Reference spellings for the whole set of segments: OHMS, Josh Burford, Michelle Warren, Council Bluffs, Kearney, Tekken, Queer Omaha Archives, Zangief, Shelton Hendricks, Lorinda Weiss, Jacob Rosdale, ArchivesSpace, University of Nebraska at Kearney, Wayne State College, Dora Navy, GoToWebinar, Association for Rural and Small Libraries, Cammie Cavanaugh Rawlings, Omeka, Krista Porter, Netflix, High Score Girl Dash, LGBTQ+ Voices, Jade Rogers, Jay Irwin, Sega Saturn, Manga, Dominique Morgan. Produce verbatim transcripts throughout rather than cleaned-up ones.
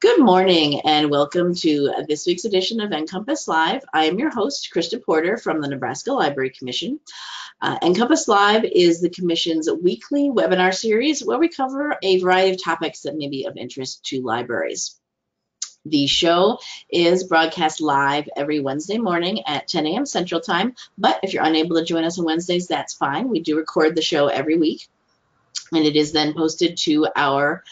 Good morning and welcome to this week's edition of NCompass Live. I am your host, Krista Porter from the Nebraska Library Commission. Uh, NCompass Live is the Commission's weekly webinar series where we cover a variety of topics that may be of interest to libraries. The show is broadcast live every Wednesday morning at ten A M Central Time, but if you're unable to join us on Wednesdays, that's fine. We do record the show every week and it is then posted to our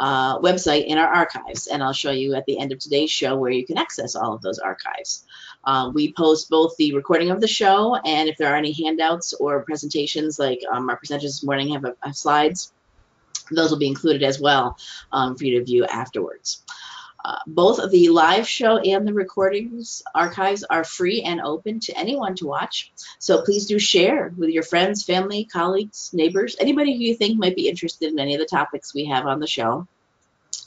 Uh, website in our archives, and I'll show you at the end of today's show where you can access all of those archives. Uh, we post both the recording of the show, and if there are any handouts or presentations, like um, our presenters this morning have, have slides, those will be included as well um, for you to view afterwards. Uh, both the live show and the recordings archives are free and open to anyone to watch, so please do share with your friends, family, colleagues, neighbors, anybody who you think might be interested in any of the topics we have on the show.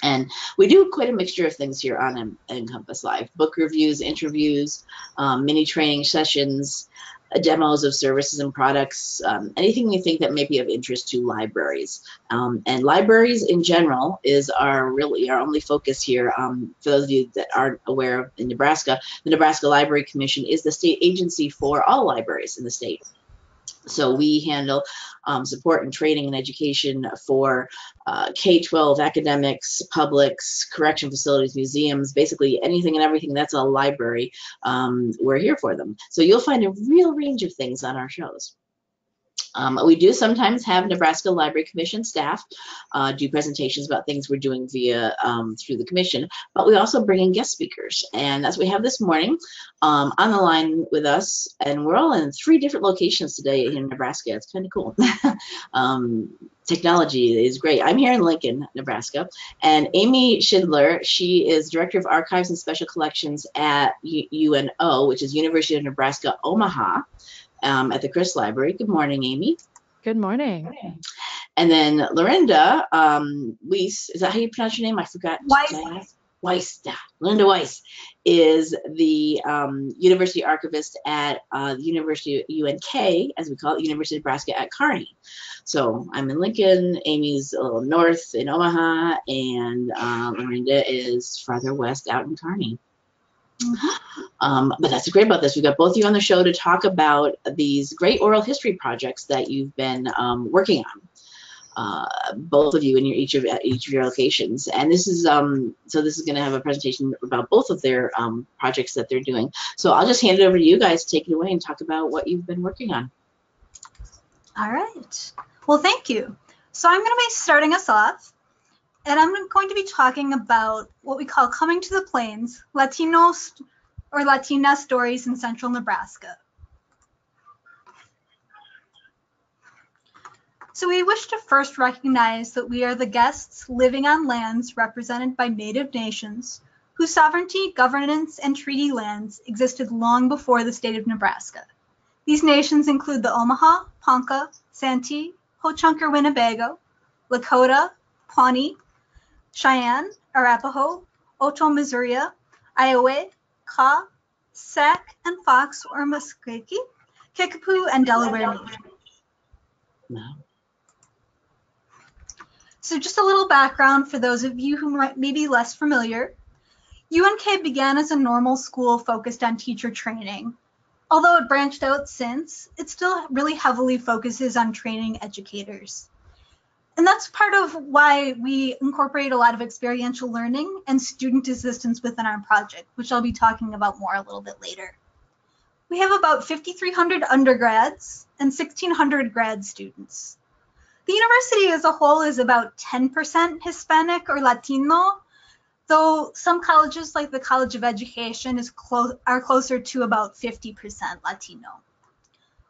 And we do quite a mixture of things here on NCompass Live: book reviews, interviews, um, mini training sessions, uh, demos of services and products, um, anything you think that may be of interest to libraries. Um, and libraries in general is our really our only focus here. Um, for those of you that aren't aware, in Nebraska, the Nebraska Library Commission is the state agency for all libraries in the state. So we handle um, support and training and education for uh, K twelve academics, publics, correction facilities, museums, basically anything and everything that's a library. Um, we're here for them. So you'll find a real range of things on our shows. Um, we do sometimes have Nebraska Library Commission staff uh, do presentations about things we're doing via um, through the commission, but we also bring in guest speakers, and that's what we have this morning um, on the line with us. And we're all in three different locations today in Nebraska. It's kind of cool. um, Technology is great. I'm here in Lincoln, Nebraska, and Amy Schindler, she is Director of Archives and Special Collections at U N O, which is University of Nebraska, Omaha. Um, at the Criss Library. Good morning, Amy. Good morning. And then Lorinda um, Weiss, is that how you pronounce your name? I forgot. Weiss. Weiss. Yeah. Lorinda Weiss is the um, University Archivist at uh, the University U N K, as we call it, University of Nebraska at Kearney. So I'm in Lincoln, Amy's a little north in Omaha, and uh, Lorinda is farther west out in Kearney. Um, but that's great about this. We've got both of you on the show to talk about these great oral history projects that you've been um, working on, uh, both of you in your, each of each of your locations. And this is um, so this is going to have a presentation about both of their um, projects that they're doing. So I'll just hand it over to you guys to take it away and talk about what you've been working on. All right. Well, thank you. So I'm going to be starting us off. And I'm going to be talking about what we call Coming to the Plains, Latino or Latina stories in Central Nebraska. So we wish to first recognize that we are the guests living on lands represented by Native nations whose sovereignty, governance, and treaty lands existed long before the state of Nebraska. These nations include the Omaha, Ponca, Santee, Ho-Chunk or Winnebago, Lakota, Pawnee, Cheyenne, Arapaho, Oto, Missouri, Iowa, Kaw, Sac, and Fox or Muskogee, Kickapoo, and Delaware. No. So just a little background for those of you who might may be less familiar. U N K began as a normal school focused on teacher training. Although it branched out since, it still really heavily focuses on training educators. And that's part of why we incorporate a lot of experiential learning and student assistance within our project, which I'll be talking about more a little bit later. We have about five thousand three hundred undergrads and one thousand six hundred grad students. The university as a whole is about ten percent Hispanic or Latino, though some colleges like the College of Education is close, are closer to about fifty percent Latino.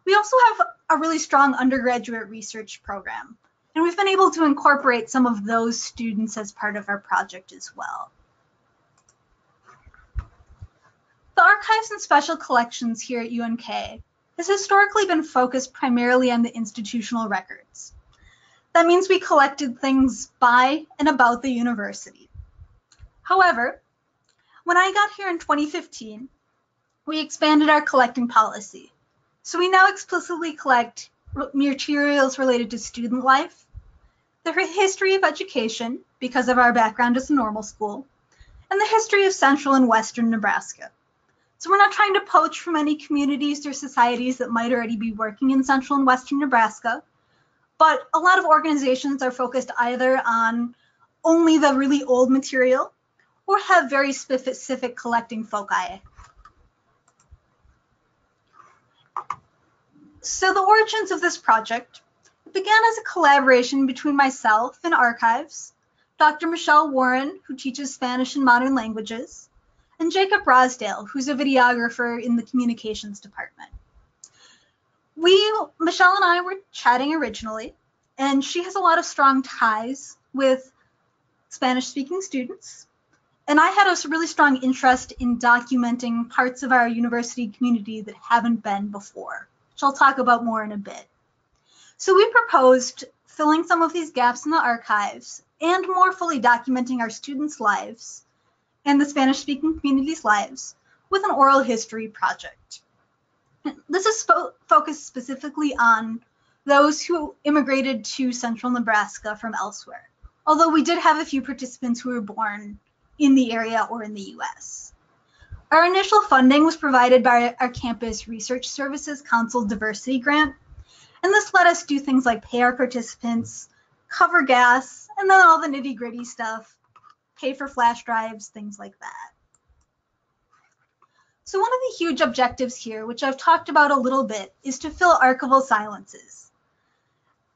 We also have a really strong undergraduate research program. And we've been able to incorporate some of those students as part of our project as well. The Archives and Special Collections here at U N K has historically been focused primarily on the institutional records. That means we collected things by and about the university. However, when I got here in twenty fifteen, we expanded our collecting policy. So we now explicitly collect materials related to student life, the history of education, because of our background as a normal school, and the history of central and western Nebraska. So we're not trying to poach from any communities or societies that might already be working in central and western Nebraska, but a lot of organizations are focused either on only the really old material or have very specific collecting foci. So the origins of this project began as a collaboration between myself and Archives, Doctor Michelle Warren, who teaches Spanish and modern languages, and Jacob Rosdale, who's a videographer in the communications department. We, Michelle and I, were chatting originally, and she has a lot of strong ties with Spanish-speaking students, and I had a really strong interest in documenting parts of our university community that haven't been before, which I'll talk about more in a bit. So we proposed filling some of these gaps in the archives and more fully documenting our students' lives and the Spanish-speaking community's lives with an oral history project. This is sp- focused specifically on those who immigrated to central Nebraska from elsewhere, although we did have a few participants who were born in the area or in the U S. Our initial funding was provided by our Campus Research Services Council Diversity Grant, and this let us do things like pay our participants, cover gas, and then all the nitty gritty stuff, pay for flash drives, things like that. So one of the huge objectives here, which I've talked about a little bit, is to fill archival silences.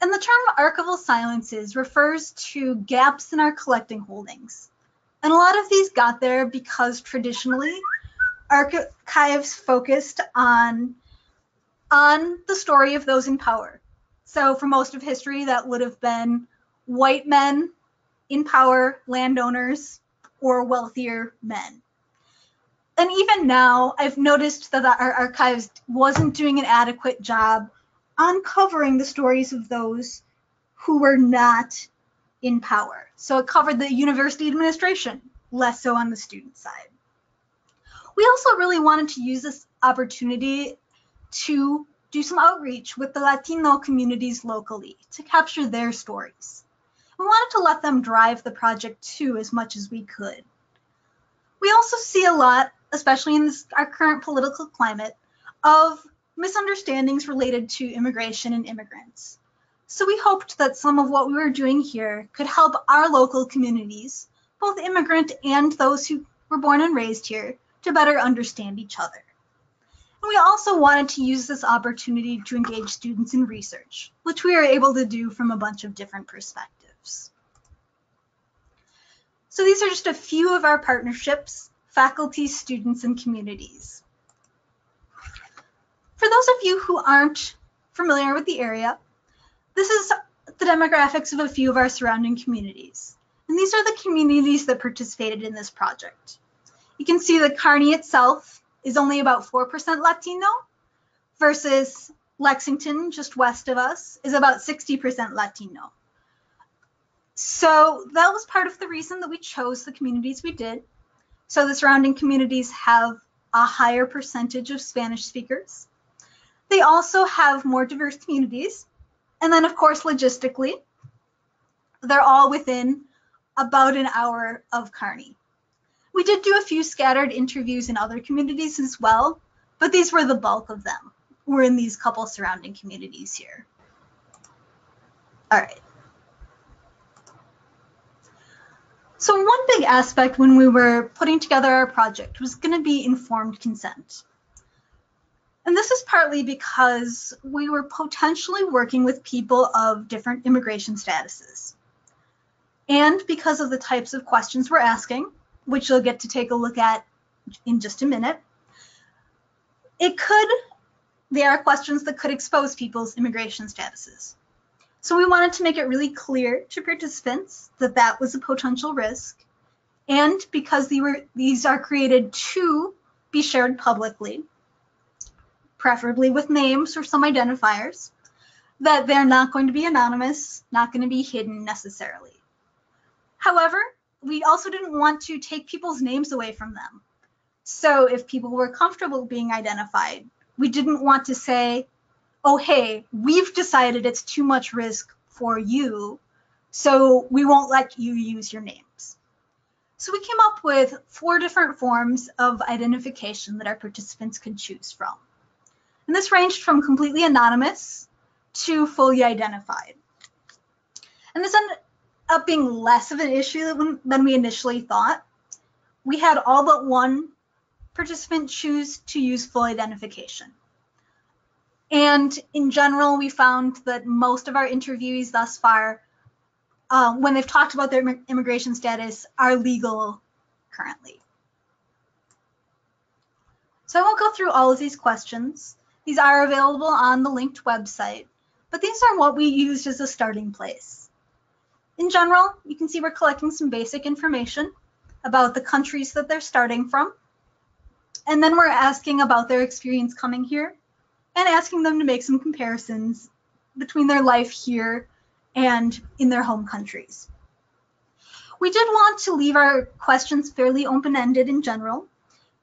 And the term archival silences refers to gaps in our collecting holdings. And a lot of these got there because traditionally, archives focused on on the story of those in power. So for most of history, that would have been white men in power, landowners, or wealthier men. And even now, I've noticed that our archives wasn't doing an adequate job uncovering the stories of those who were not in power. So it covered the university administration, less so on the student side. We also really wanted to use this opportunity to do some outreach with the Latino communities locally to capture their stories. We wanted to let them drive the project too as much as we could. We also see a lot, especially in this, our current political climate, of misunderstandings related to immigration and immigrants. So we hoped that some of what we were doing here could help our local communities, both immigrant and those who were born and raised here, to better understand each other. And we also wanted to use this opportunity to engage students in research, which we are able to do from a bunch of different perspectives. So these are just a few of our partnerships, faculty, students, and communities. For those of you who aren't familiar with the area, this is the demographics of a few of our surrounding communities. And these are the communities that participated in this project. You can see that Kearney itself is only about four percent Latino, versus Lexington, just west of us, is about sixty percent Latino. So that was part of the reason that we chose the communities we did. So the surrounding communities have a higher percentage of Spanish speakers. They also have more diverse communities. And then of course, logistically, they're all within about an hour of Kearney. We did do a few scattered interviews in other communities as well, but these were the bulk of them. We're in these couple surrounding communities here. All right. So one big aspect when we were putting together our project was going to be informed consent. And this is partly because we were potentially working with people of different immigration statuses. And because of the types of questions we're asking, which you'll get to take a look at in just a minute. It could, there are questions that could expose people's immigration statuses. So we wanted to make it really clear to participants that that was a potential risk. And because they were, these are created to be shared publicly, preferably with names or some identifiers, that they're not going to be anonymous, not going to be hidden necessarily. However, we also didn't want to take people's names away from them. So if people were comfortable being identified, we didn't want to say, oh, hey, we've decided it's too much risk for you, So we won't let you use your names. So we came up with four different forms of identification that our participants could choose from. And this ranged from completely anonymous to fully identified. And this ended up being less of an issue than we initially thought. We had all but one participant choose to use full identification. And in general, we found that most of our interviewees thus far, uh, when they've talked about their immigration status, are legal currently. So I won't go through all of these questions. These are available on the linked website, but these are what we used as a starting place. In general, you can see we're collecting some basic information about the countries that they're starting from. And then we're asking about their experience coming here and asking them to make some comparisons between their life here and in their home countries. We did want to leave our questions fairly open-ended in general,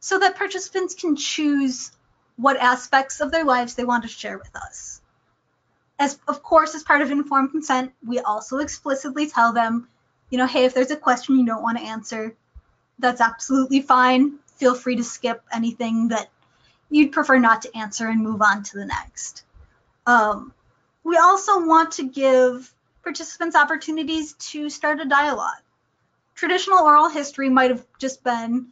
so that participants can choose what aspects of their lives they want to share with us. As, of course, as part of informed consent, we also explicitly tell them, you know, hey, if there's a question you don't want to answer, that's absolutely fine. Feel free to skip anything that you'd prefer not to answer and move on to the next. Um, we also want to give participants opportunities to start a dialogue. Traditional oral history might have just been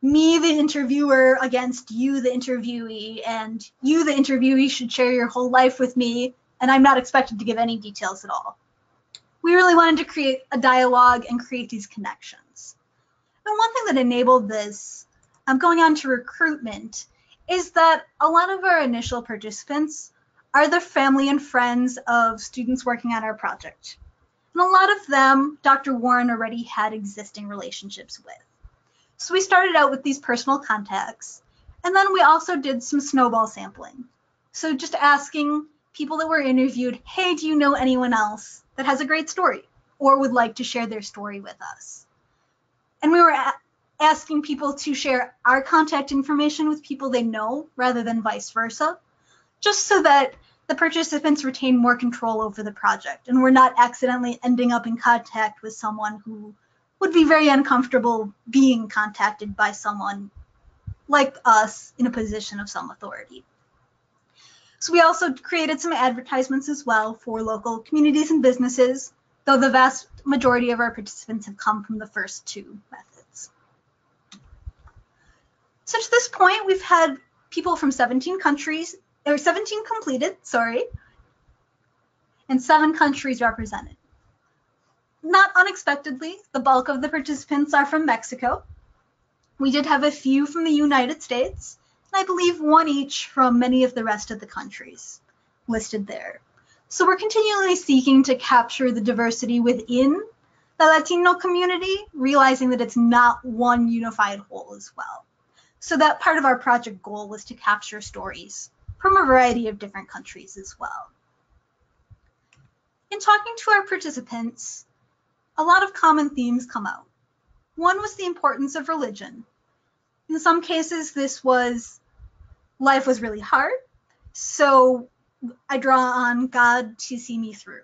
me, the interviewer, against you, the interviewee, and you, the interviewee, should share your whole life with me, and I'm not expected to give any details at all. We really wanted to create a dialogue and create these connections. And one thing that enabled this, um, going on to recruitment, is that a lot of our initial participants are the family and friends of students working on our project. And a lot of them, Doctor Warren already had existing relationships with. So we started out with these personal contacts, and then we also did some snowball sampling. So just asking people that were interviewed, hey, do you know anyone else that has a great story or would like to share their story with us? And we were asking people to share our contact information with people they know rather than vice versa, just so that the participants retain more control over the project and we're not accidentally ending up in contact with someone who would be very uncomfortable being contacted by someone like us in a position of some authority. So we also created some advertisements as well for local communities and businesses, though the vast majority of our participants have come from the first two methods. So to this point, we've had people from seventeen countries, or seventeen completed, sorry, and seven countries represented. Not unexpectedly, the bulk of the participants are from Mexico. We did have a few from the United States, and I believe one each from many of the rest of the countries listed there. So we're continually seeking to capture the diversity within the Latino community, realizing that it's not one unified whole as well. So that part of our project goal was to capture stories from a variety of different countries as well. In talking to our participants, a lot of common themes come out. One was the importance of religion. In some cases, this was, life was really hard, so I draw on God to see me through.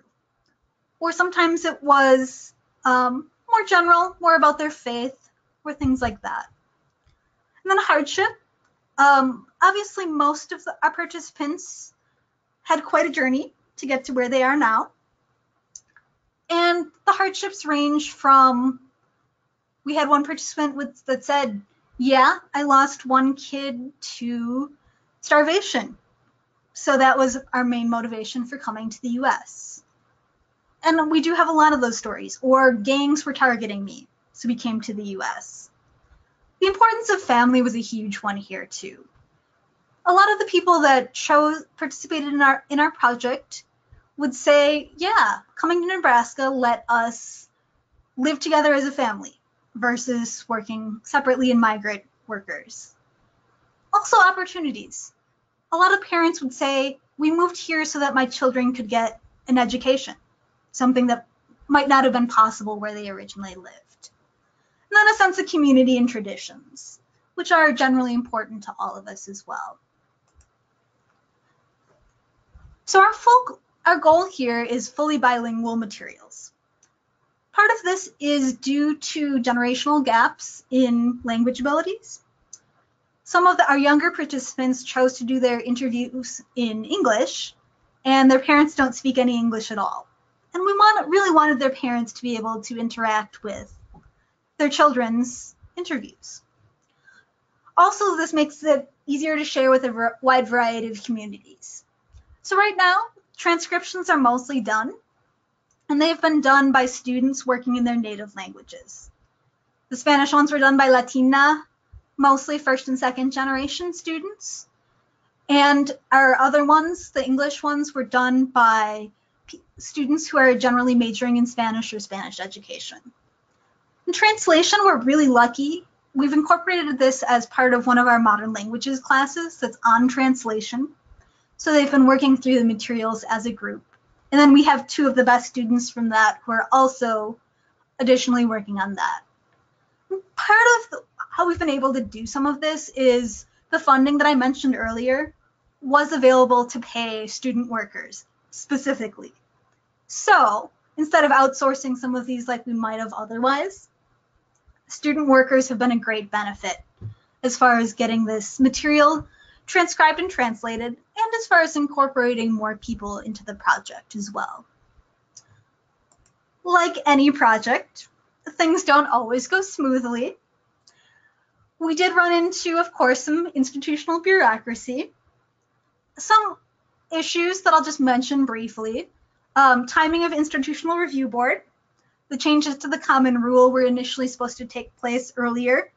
Or sometimes it was um, more general, more about their faith, or things like that. And then hardship. Um, obviously, most of the, our participants had quite a journey to get to where they are now. And the hardships range from, we had one participant with, that said, yeah, I lost one kid to starvation. So that was our main motivation for coming to the U S. And we do have a lot of those stories, or gangs were targeting me, so we came to the U S. The importance of family was a huge one here too. A lot of the people that chose, participated in our, in our project would say, yeah, coming to Nebraska let us live together as a family versus working separately in migrant workers. Also opportunities. A lot of parents would say, we moved here so that my children could get an education, something that might not have been possible where they originally lived. And then a sense of community and traditions, which are generally important to all of us as well. So our folk Our goal here is fully bilingual materials. Part of this is due to generational gaps in language abilities. Some of the, our younger participants chose to do their interviews in English, and their parents don't speak any English at all. And we want, really wanted their parents to be able to interact with their children's interviews. Also, this makes it easier to share with a wide variety of communities. So right now, transcriptions are mostly done, and they've been done by students working in their native languages. The Spanish ones were done by Latina, mostly first and second generation students. And our other ones, the English ones, were done by students who are generally majoring in Spanish or Spanish education. In translation, we're really lucky. We've incorporated this as part of one of our modern languages classes that's on translation. So they've been working through the materials as a group. And then we have two of the best students from that who are also additionally working on that. Part of the, how we've been able to do some of this is the funding that I mentioned earlier was available to pay student workers specifically. So instead of outsourcing some of these like we might have otherwise, student workers have been a great benefit as far as getting this material transcribed and translated, and as far as incorporating more people into the project as well. Like any project, things don't always go smoothly. We did run into, of course, some institutional bureaucracy, some issues that I'll just mention briefly. Um, timing of institutional review board. The changes to the common rule were initially supposed to take place earlier,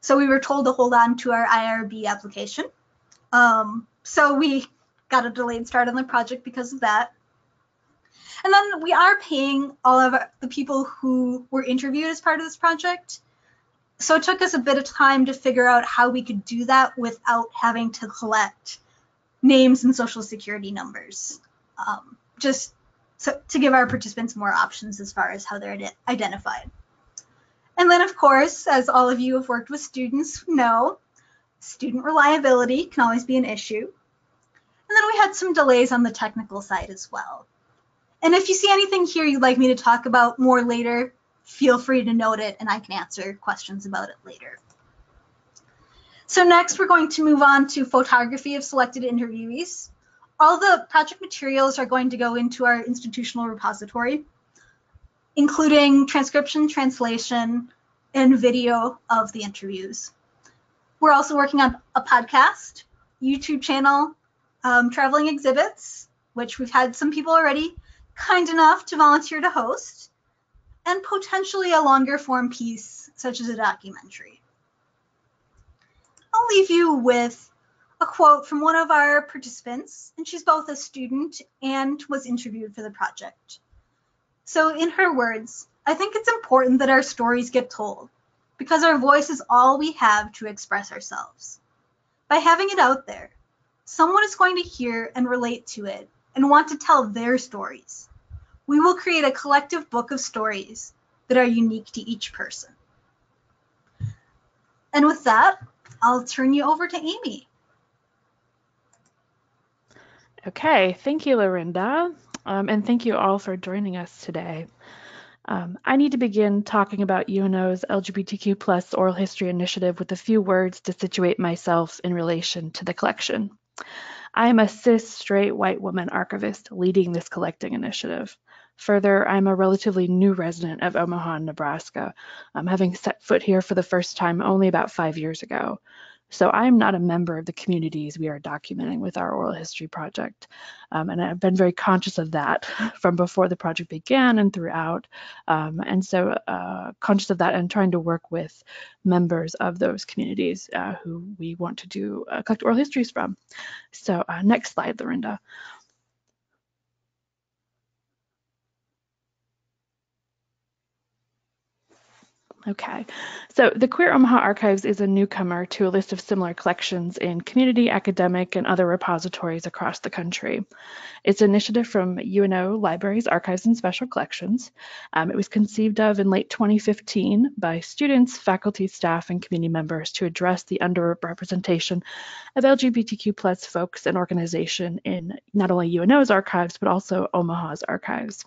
so we were told to hold on to our I R B application. Um, so we got a delayed start on the project because of that. And then we are paying all of our, the people who were interviewed as part of this project. So it took us a bit of time to figure out how we could do that without having to collect names and social security numbers, um, just so, to give our participants more options as far as how they're identified. And then, of course, as all of you have worked with students know, student reliability can always be an issue. And then we had some delays on the technical side as well. And if you see anything here you'd like me to talk about more later, feel free to note it and I can answer questions about it later. So next we're going to move on to photography of selected interviewees. All the project materials are going to go into our institutional repository, including transcription, translation, and video of the interviews. We're also working on a podcast, YouTube channel, um, traveling exhibits, which we've had some people already kind enough to volunteer to host, and potentially a longer form piece, such as a documentary. I'll leave you with a quote from one of our participants, and she's both a student and was interviewed for the project. So in her words, "I think it's important that our stories get told because our voice is all we have to express ourselves. By having it out there, someone is going to hear and relate to it and want to tell their stories. We will create a collective book of stories that are unique to each person." And with that, I'll turn you over to Amy. Okay, thank you, Lorinda, um, and thank you all for joining us today. Um, I need to begin talking about U N O's L G B T Q plus Oral History Initiative with a few words to situate myself in relation to the collection. I am a cis, straight, white woman archivist leading this collecting initiative. Further, I'm a relatively new resident of Omaha, Nebraska, um, having set foot here for the first time only about five years ago. So I'm not a member of the communities we are documenting with our oral history project. Um, and I've been very conscious of that from before the project began and throughout. Um, and so uh, conscious of that and trying to work with members of those communities uh, who we want to do uh, collect oral histories from. So uh, next slide, Lorinda. Okay, so the Queer Omaha Archives is a newcomer to a list of similar collections in community, academic, and other repositories across the country. It's an initiative from U N O Libraries, Archives, and Special Collections. Um, it was conceived of in late twenty fifteen by students, faculty, staff, and community members to address the underrepresentation of L G B T Q plus folks and organization in not only U N O's archives, but also Omaha's archives.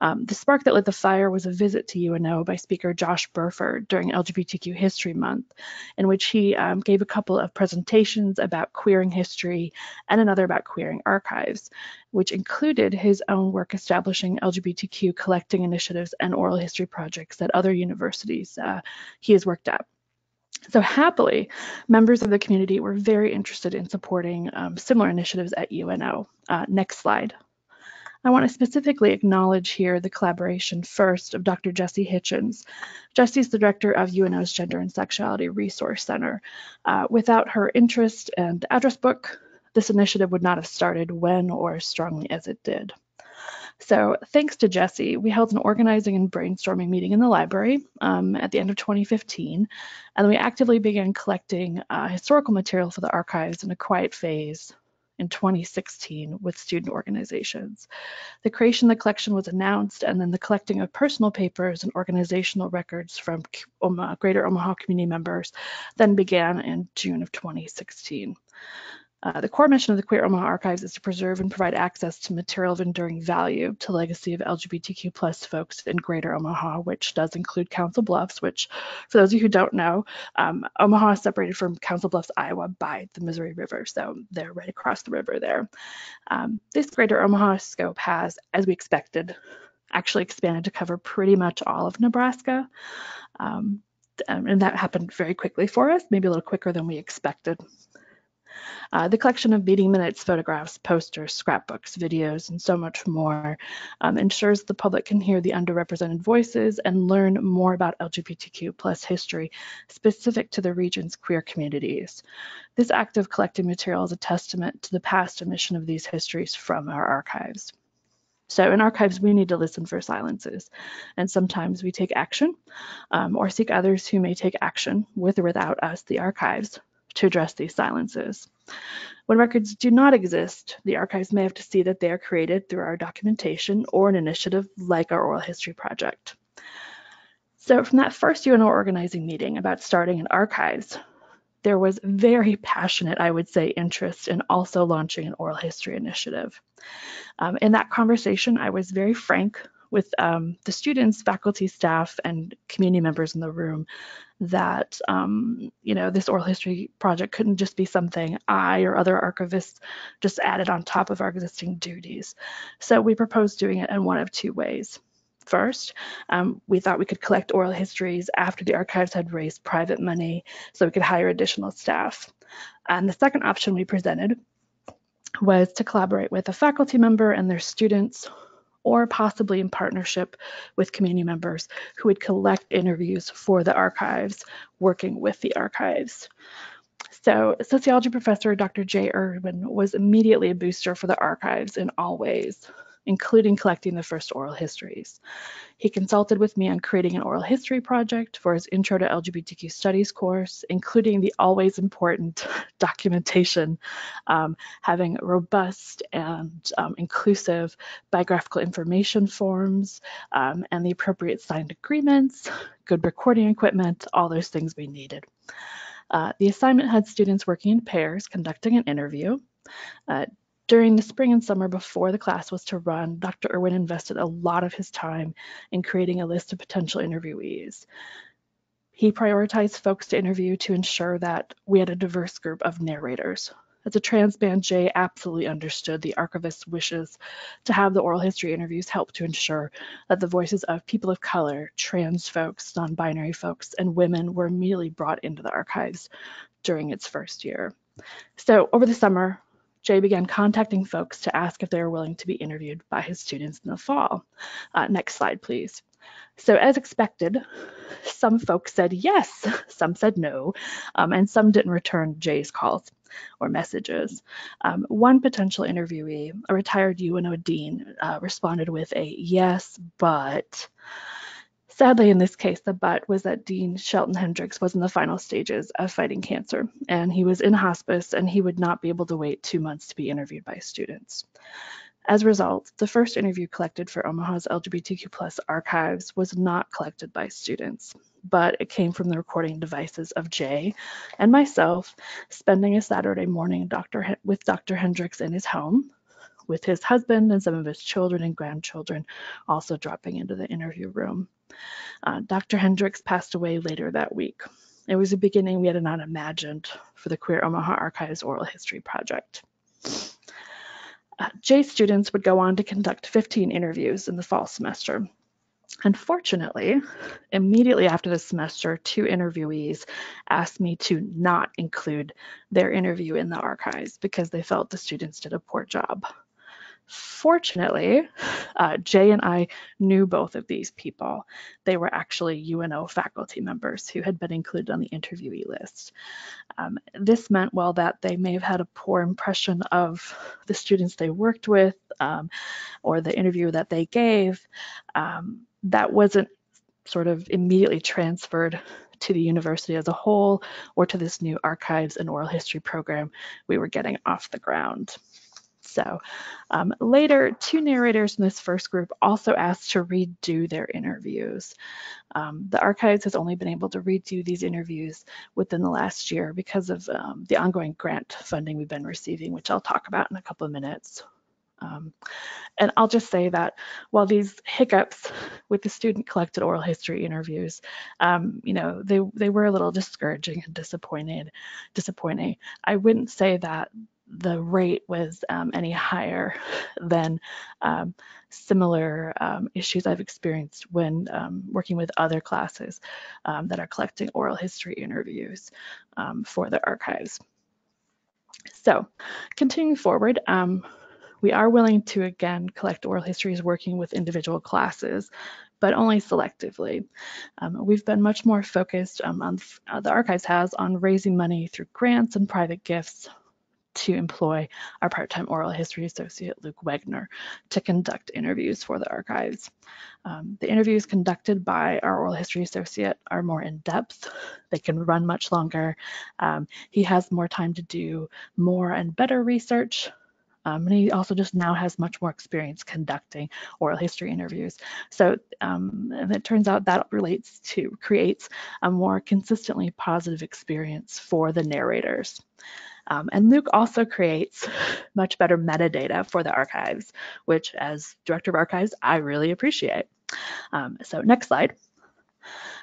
Um, the spark that lit the fire was a visit to U N O by Speaker Josh Burford during L G B T Q History Month, in which he um, gave a couple of presentations about queering history and another about queering archives, which included his own work establishing L G B T Q collecting initiatives and oral history projects at other universities uh, he has worked at. So happily, members of the community were very interested in supporting um, similar initiatives at U N O. Uh, next slide. I want to specifically acknowledge here the collaboration first of Doctor Jessie Hitchens. Jessie's the director of U N O's Gender and Sexuality Resource Center. Uh, without her interest and address book, this initiative would not have started when or as strongly as it did. So thanks to Jessie, we held an organizing and brainstorming meeting in the library um, at the end of twenty fifteen, and we actively began collecting uh, historical material for the archives in a quiet phase in twenty sixteen with student organizations. The creation of the collection was announced, and then the collecting of personal papers and organizational records from Omaha, Greater Omaha community members then began in June of twenty sixteen. Uh, the core mission of the Queer Omaha Archives is to preserve and provide access to material of enduring value to legacy of L G B T Q plus folks in Greater Omaha, which does include Council Bluffs, which, for those of you who don't know, um, Omaha is separated from Council Bluffs, Iowa by the Missouri River, so they're right across the river there. Um, this Greater Omaha scope has, as we expected, actually expanded to cover pretty much all of Nebraska. Um, and that happened very quickly for us, maybe a little quicker than we expected. Uh, the collection of meeting minutes, photographs, posters, scrapbooks, videos, and so much more um, ensures the public can hear the underrepresented voices and learn more about L G B T Q plus history specific to the region's queer communities. This act of collecting material is a testament to the past omission of these histories from our archives. So in archives, we need to listen for silences, and sometimes we take action um, or seek others who may take action with or without us, the archives, to address these silences. When records do not exist, the archives may have to see that they are created through our documentation or an initiative like our Oral History Project. So from that first U N O organizing meeting about starting an archives, there was very passionate, I would say, interest in also launching an oral history initiative. Um, in that conversation, I was very frank with um, the students, faculty, staff, and community members in the room that, um, you know, this oral history project couldn't just be something I or other archivists just added on top of our existing duties. So we proposed doing it in one of two ways. First, um, we thought we could collect oral histories after the archives had raised private money so we could hire additional staff. And the second option we presented was to collaborate with a faculty member and their students, or possibly in partnership with community members who would collect interviews for the archives, working with the archives. So sociology professor Doctor Jay Irwin was immediately a booster for the archives in all ways, including collecting the first oral histories. He consulted with me on creating an oral history project for his Intro to L G B T Q Studies course, including the always important documentation, um, having robust and um, inclusive biographical information forms um, and the appropriate signed agreements, good recording equipment, all those things we needed. Uh, the assignment had students working in pairs, conducting an interview. Uh, During the spring and summer before the class was to run, Doctor Irwin invested a lot of his time in creating a list of potential interviewees. He prioritized folks to interview to ensure that we had a diverse group of narrators. As a trans man, Jay absolutely understood the archivist's wishes to have the oral history interviews help to ensure that the voices of people of color, trans folks, non-binary folks, and women were immediately brought into the archives during its first year. So over the summer, Jay began contacting folks to ask if they were willing to be interviewed by his students in the fall. Uh, next slide, please. So as expected, some folks said yes, some said no, um, and some didn't return Jay's calls or messages. Um, one potential interviewee, a retired U N O dean, uh, responded with a yes, but. Sadly, in this case, the but was that Dean Shelton Hendricks was in the final stages of fighting cancer, and he was in hospice, and he would not be able to wait two months to be interviewed by students. As a result, the first interview collected for Omaha's L G B T Q plus archives was not collected by students, but it came from the recording devices of Jay and myself, spending a Saturday morning with Doctor Hendricks in his home, with his husband and some of his children and grandchildren also dropping into the interview room. Uh, Doctor Hendricks passed away later that week. It was a beginning we had not imagined for the Queer Omaha Archives Oral History Project. Uh, J students would go on to conduct fifteen interviews in the fall semester. Unfortunately, immediately after the semester, two interviewees asked me to not include their interview in the archives because they felt the students did a poor job. Fortunately, uh, Jay and I knew both of these people. They were actually U N O faculty members who had been included on the interviewee list. Um, this meant, well, that they may have had a poor impression of the students they worked with um, or the interview that they gave. Um, that wasn't sort of immediately transferred to the university as a whole or to this new archives and oral history program we were getting off the ground. So um, later, two narrators in this first group also asked to redo their interviews. Um, the archives has only been able to redo these interviews within the last year because of um, the ongoing grant funding we've been receiving, which I'll talk about in a couple of minutes. Um, and I'll just say that while these hiccups with the student-collected oral history interviews, um, you know, they, they were a little discouraging and disappointed, disappointing, I wouldn't say that the rate was um, any higher than um, similar um, issues I've experienced when um, working with other classes um, that are collecting oral history interviews um, for the archives. So continuing forward, um, we are willing to again collect oral histories working with individual classes, but only selectively. Um, we've been much more focused um, on uh, the archives has on raising money through grants and private gifts to employ our part-time oral history associate, Luke Wegner, to conduct interviews for the archives. Um, the interviews conducted by our oral history associate are more in-depth. They can run much longer. Um, he has more time to do more and better research. Um, and he also just now has much more experience conducting oral history interviews. So um, and it turns out that relates to, creates a more consistently positive experience for the narrators. Um, and Luke also creates much better metadata for the archives, which as director of archives, I really appreciate. Um, so next slide.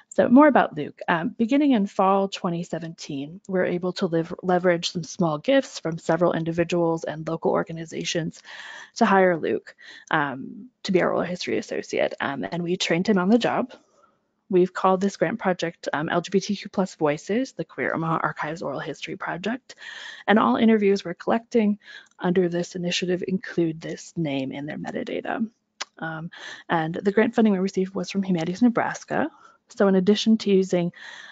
So more about Luke. Um, beginning in fall twenty seventeen, we were able to live, leverage some small gifts from several individuals and local organizations to hire Luke um, to be our oral history associate. Um, and we trained him on the job. We've called this grant project um, L G B T Q plus Voices, the Queer Omaha Archives Oral History Project. And all interviews we're collecting under this initiative include this name in their metadata. Um, and the grant funding we received was from Humanities Nebraska. So in addition to using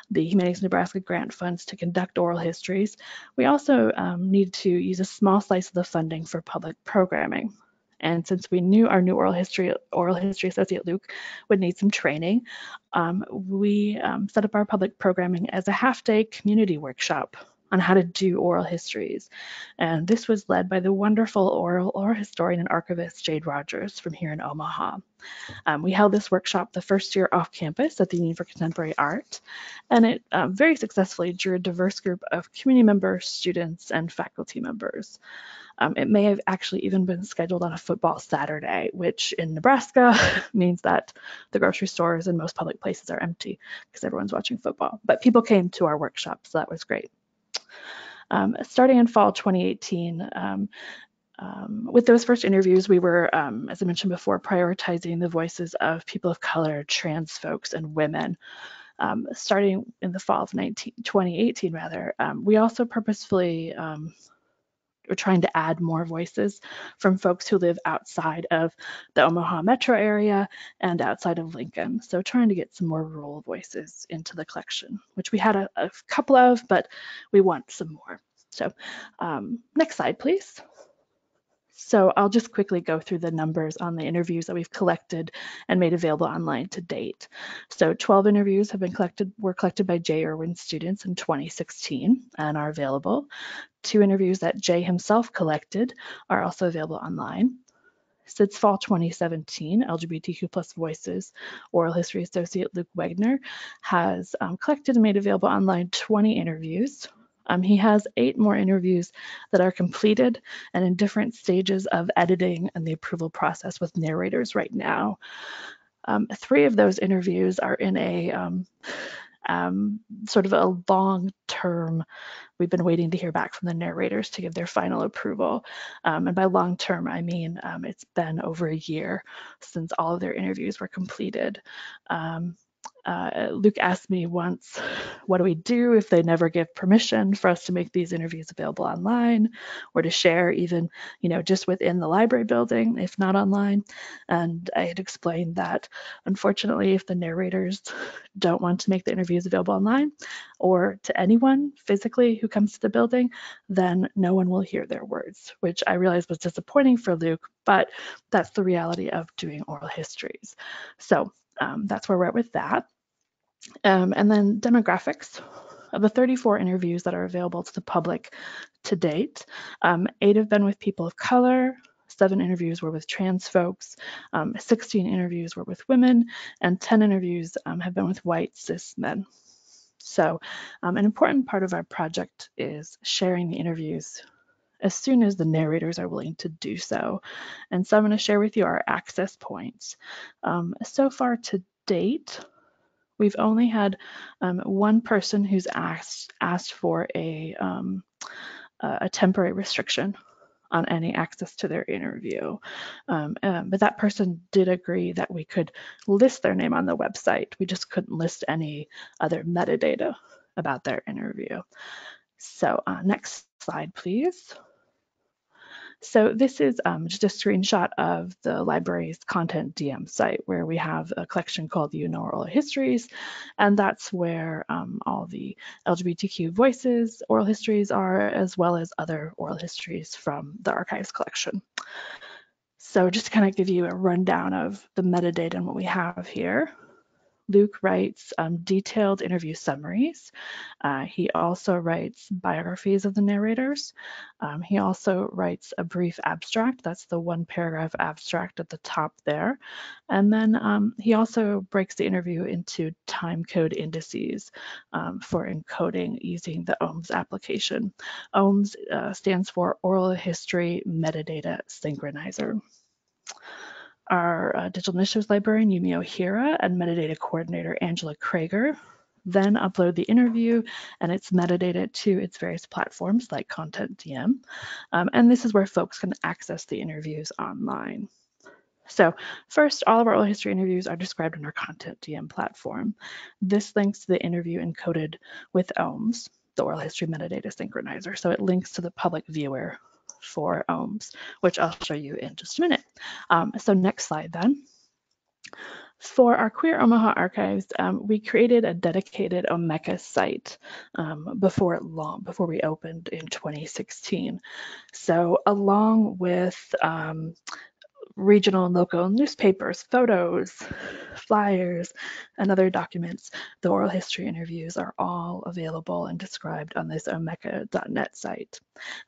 the Humanities Nebraska grant funds to conduct oral histories, we also um, need to use a small slice of the funding for public programming. And since we knew our new oral history oral history associate, Luke, would need some training, um, we um, set up our public programming as a half-day community workshop on how to do oral histories. And this was led by the wonderful oral, oral historian and archivist, Jade Rogers, from here in Omaha. Um, we held this workshop the first year off campus at the Union for Contemporary Art, and it um, very successfully drew a diverse group of community members, students, and faculty members. Um, it may have actually even been scheduled on a football Saturday, which in Nebraska means that the grocery stores and most public places are empty because everyone's watching football. But people came to our workshop, so that was great. Um, starting in fall twenty eighteen, um, um, with those first interviews, we were, um, as I mentioned before, prioritizing the voices of people of color, trans folks, and women. Um, starting in the fall of nineteen, twenty eighteen, rather, um, we also purposefully um, were trying to add more voices from folks who live outside of the Omaha metro area and outside of Lincoln. So trying to get some more rural voices into the collection, which we had a, a couple of, but we want some more. So um, next slide, please. So I'll just quickly go through the numbers on the interviews that we've collected and made available online to date. So twelve interviews have been collected, were collected by Jay Irwin students in twenty sixteen and are available. Two interviews that Jay himself collected are also available online. Since fall twenty seventeen, L G B T Q plus Voices Oral History Associate Luke Wegner has um, collected and made available online twenty interviews. Um, he has eight more interviews that are completed and in different stages of editing and the approval process with narrators right now. Um, three of those interviews are in a um, um, sort of a long term. We've been waiting to hear back from the narrators to give their final approval. Um, and by long term, I mean um, it's been over a year since all of their interviews were completed. Um, Uh, Luke asked me once, what do we do if they never give permission for us to make these interviews available online or to share even, you know, just within the library building, if not online? And I had explained that, unfortunately, if the narrators don't want to make the interviews available online or to anyone physically who comes to the building, then no one will hear their words, which I realized was disappointing for Luke, but that's the reality of doing oral histories. So um, that's where we're at with that. Um, and then demographics. Of the thirty-four interviews that are available to the public to date, um, eight have been with people of color, seven interviews were with trans folks, um, sixteen interviews were with women, and ten interviews um, have been with white cis men. So um, an important part of our project is sharing the interviews as soon as the narrators are willing to do so. And so I'm going to share with you our access points. Um, so far to date, we've only had um, one person who's asked asked for a, um, a temporary restriction on any access to their interview. Um, um, but that person did agree that we could list their name on the website. We just couldn't list any other metadata about their interview. So uh, next slide, please. So this is um, just a screenshot of the library's ContentDM site where we have a collection called You Know Oral Histories, and that's where um, all the L G B T Q Voices oral histories are, as well as other oral histories from the archives collection. So just to kind of give you a rundown of the metadata and what we have here. Luke writes um, detailed interview summaries. Uh, he also writes biographies of the narrators. Um, he also writes a brief abstract. That's the one paragraph abstract at the top there. And then um, he also breaks the interview into time code indices um, for encoding using the O H M S application. O H M S uh, stands for Oral History Metadata Synchronizer. Our uh, digital initiatives librarian, Yumi O'Hara, and metadata coordinator, Angela Krager, then upload the interview and its metadata to its various platforms like ContentDM. Um, and this is where folks can access the interviews online. So first, all of our oral history interviews are described in our ContentDM platform. This links to the interview encoded with O H M S, the oral history metadata synchronizer. So it links to the public viewer for O H M S, which I'll show you in just a minute. Um, so next slide then. For our Queer Omaha Archives, um, we created a dedicated Omeka site um, before long, before we opened in twenty sixteen. So along with um, regional and local newspapers, photos, flyers, and other documents, the oral history interviews are all available and described on this omeka dot net site.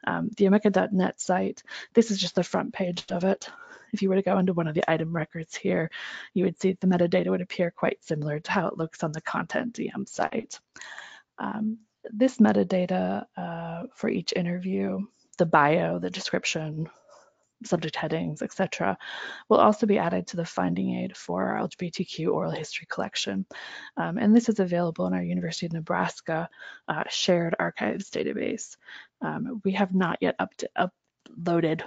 Um, the omeka dot net site, this is just the front page of it. If you were to go into one of the item records here, you would see the metadata would appear quite similar to how it looks on the ContentDM site. Um, this metadata uh, for each interview, the bio, the description, subject headings, et cetera, will also be added to the finding aid for our L G B T Q oral history collection. Um, and this is available in our University of Nebraska uh, shared archives database. Um, we have not yet up to uploaded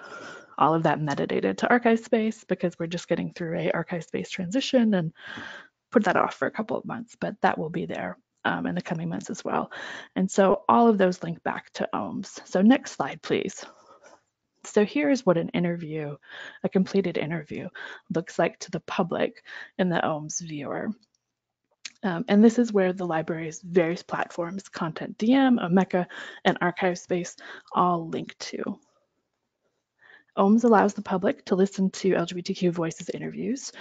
all of that metadata to ArchivesSpace because we're just getting through a ArchivesSpace transition and put that off for a couple of months, but that will be there um, in the coming months as well. And so all of those link back to O H M S. So next slide, please. So here's what an interview, a completed interview, looks like to the public in the O H M S viewer. Um, and this is where the library's various platforms, ContentDM, Omeka, and ArchivesSpace all link to. O H M S allows the public to listen to L G B T Q Voices interviews,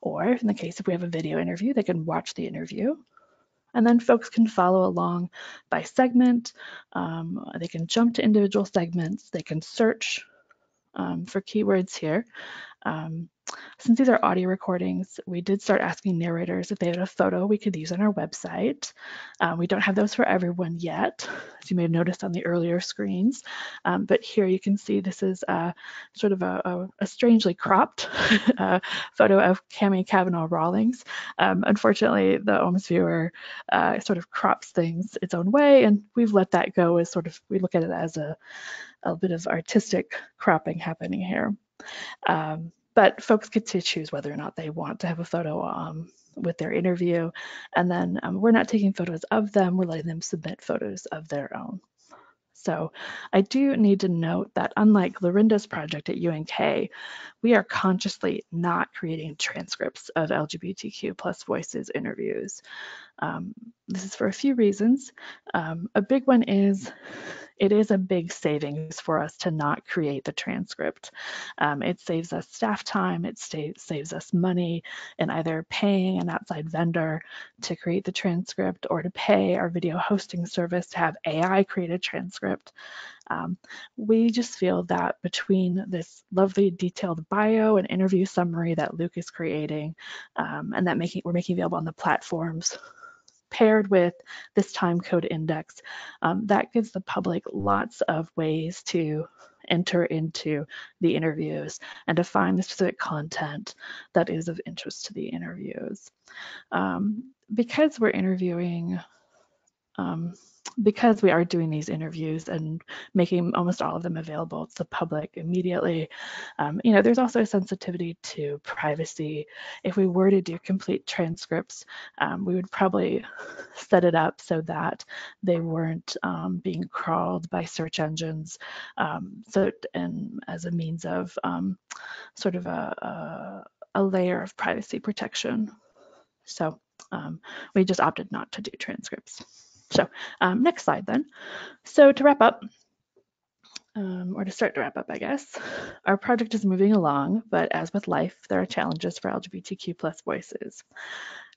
or in the case if we have a video interview, they can watch the interview. And then folks can follow along by segment. Um, they can jump to individual segments. They can search um, for keywords here. Um, Since these are audio recordings, we did start asking narrators if they had a photo we could use on our website. Um, we don't have those for everyone yet, as you may have noticed on the earlier screens, um, but here you can see this is uh, sort of a, a, a strangely cropped uh, photo of Cammie Cavanaugh Rawlings. Um, unfortunately, the O H M S viewer uh, sort of crops things its own way, and we've let that go as sort of, we look at it as a, a bit of artistic cropping happening here. Um, But folks get to choose whether or not they want to have a photo um, with their interview. And then um, we're not taking photos of them, we're letting them submit photos of their own. So I do need to note that unlike Lorinda's project at U N K, we are consciously not creating transcripts of L G B T Q plus Voices interviews. Um, this is for a few reasons. Um, a big one is it is a big savings for us to not create the transcript. Um, it saves us staff time, it saves us money in either paying an outside vendor to create the transcript or to pay our video hosting service to have A I create a transcript. Um, we just feel that between this lovely detailed bio and interview summary that Luke is creating um, and that making we're making available on the platforms, paired with this time code index, um, that gives the public lots of ways to enter into the interviews and to find the specific content that is of interest to the interviews. Um, because we're interviewing, um, because we are doing these interviews and making almost all of them available to the public immediately, um, you know, there's also a sensitivity to privacy. If we were to do complete transcripts, um, we would probably set it up so that they weren't um, being crawled by search engines. Um, so, and as a means of um, sort of a, a, a layer of privacy protection. So um, we just opted not to do transcripts. So um, next slide then. So to wrap up, um, or to start to wrap up, I guess, our project is moving along, but as with life, there are challenges for L G B T Q plus voices.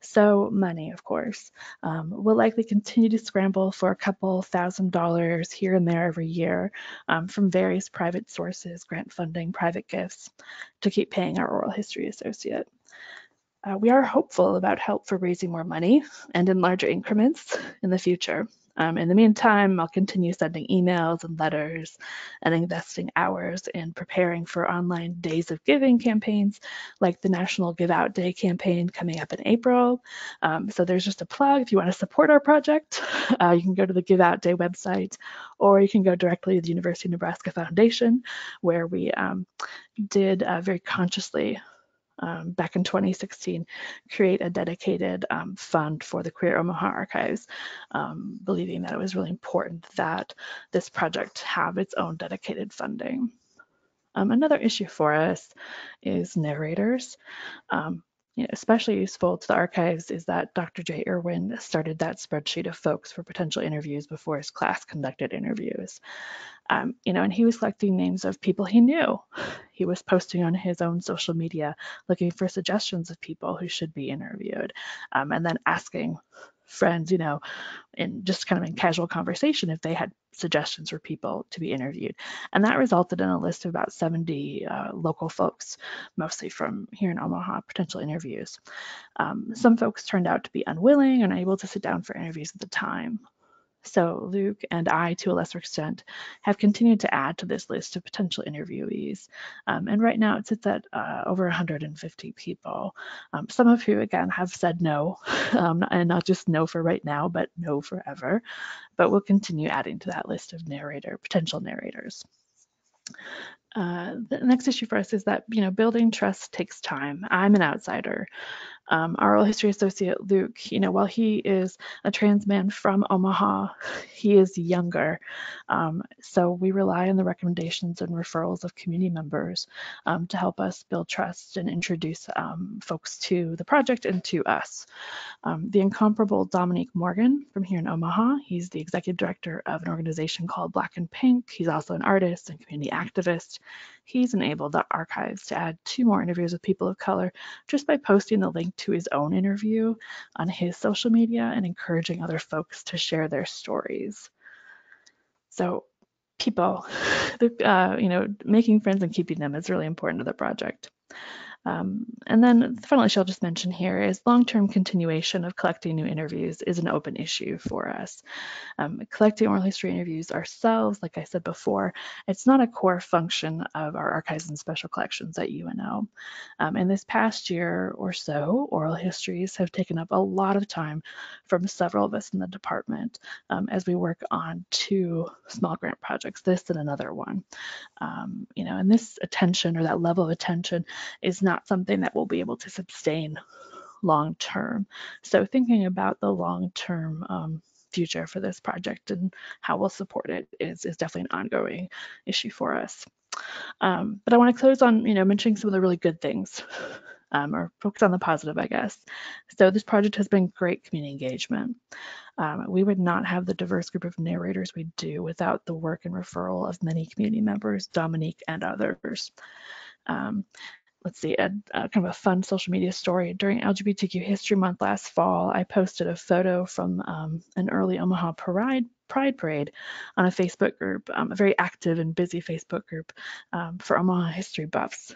So money, of course. Um, we'll likely continue to scramble for a couple thousand dollars here and there every year um, from various private sources, grant funding, private gifts, to keep paying our oral history associate. Uh, we are hopeful about help for raising more money and in larger increments in the future. Um, in the meantime, I'll continue sending emails and letters and investing hours in preparing for online days of giving campaigns like the National Give Out Day campaign coming up in April. Um, so there's just a plug. If you want to support our project, uh, you can go to the Give Out Day website, or you can go directly to the University of Nebraska Foundation, where we um, did uh, very consciously Um, back in twenty sixteen, create a dedicated um, fund for the Queer Omaha Archives, um, believing that it was really important that this project have its own dedicated funding. Um, another issue for us is narrators. Um, you know, especially useful to the archives is that Doctor Jay Irwin started that spreadsheet of folks for potential interviews before his class conducted interviews. Um, you know, and he was collecting names of people he knew. He was posting on his own social media, looking for suggestions of people who should be interviewed, um, and then asking friends, you know, in just kind of in casual conversation if they had suggestions for people to be interviewed. And that resulted in a list of about seventy uh, local folks, mostly from here in Omaha, potential interviews. Um, some folks turned out to be unwilling and unable to sit down for interviews at the time. So Luke and I, to a lesser extent, have continued to add to this list of potential interviewees. Um, and right now it sits at uh, over one hundred fifty people, um, some of who, again, have said no, um, and not just no for right now, but no forever. But we'll continue adding to that list of narrator, potential narrators. Uh, the next issue for us is that, you know, building trust takes time. I'm an outsider. Um, our oral history associate, Luke, you know, while he is a trans man from Omaha, he is younger. Um, so we rely on the recommendations and referrals of community members um, to help us build trust and introduce um, folks to the project and to us. Um, the incomparable Dominique Morgan from here in Omaha, he's the executive director of an organization called Black and Pink. He's also an artist and community activist. He's enabled the archives to add two more interviews with people of color just by posting the link to his own interview on his social media and encouraging other folks to share their stories. So people, uh, you know, making friends and keeping them is really important to the project. Um, and then the final issue I'll just mention here is long-term continuation of collecting new interviews is an open issue for us. Um, collecting oral history interviews ourselves, like I said before, it's not a core function of our archives and special collections at U N O. Um, in this past year or so, oral histories have taken up a lot of time from several of us in the department um, as we work on two small grant projects, this and another one. Um, you know, and this attention, or that level of attention, is not something that we'll be able to sustain long term. So thinking about the long term um, future for this project and how we'll support it is, is definitely an ongoing issue for us. Um, but I want to close on, you know, mentioning some of the really good things. Um, or focus on the positive, I guess. So this project has been great community engagement. Um, we would not have the diverse group of narrators we do without the work and referral of many community members, Dominique and others. Um, Let's see, a, a kind of a fun social media story. During L G B T Q History Month last fall, I posted a photo from um, an early Omaha parade, Pride Parade on a Facebook group, um, a very active and busy Facebook group um, for Omaha history buffs.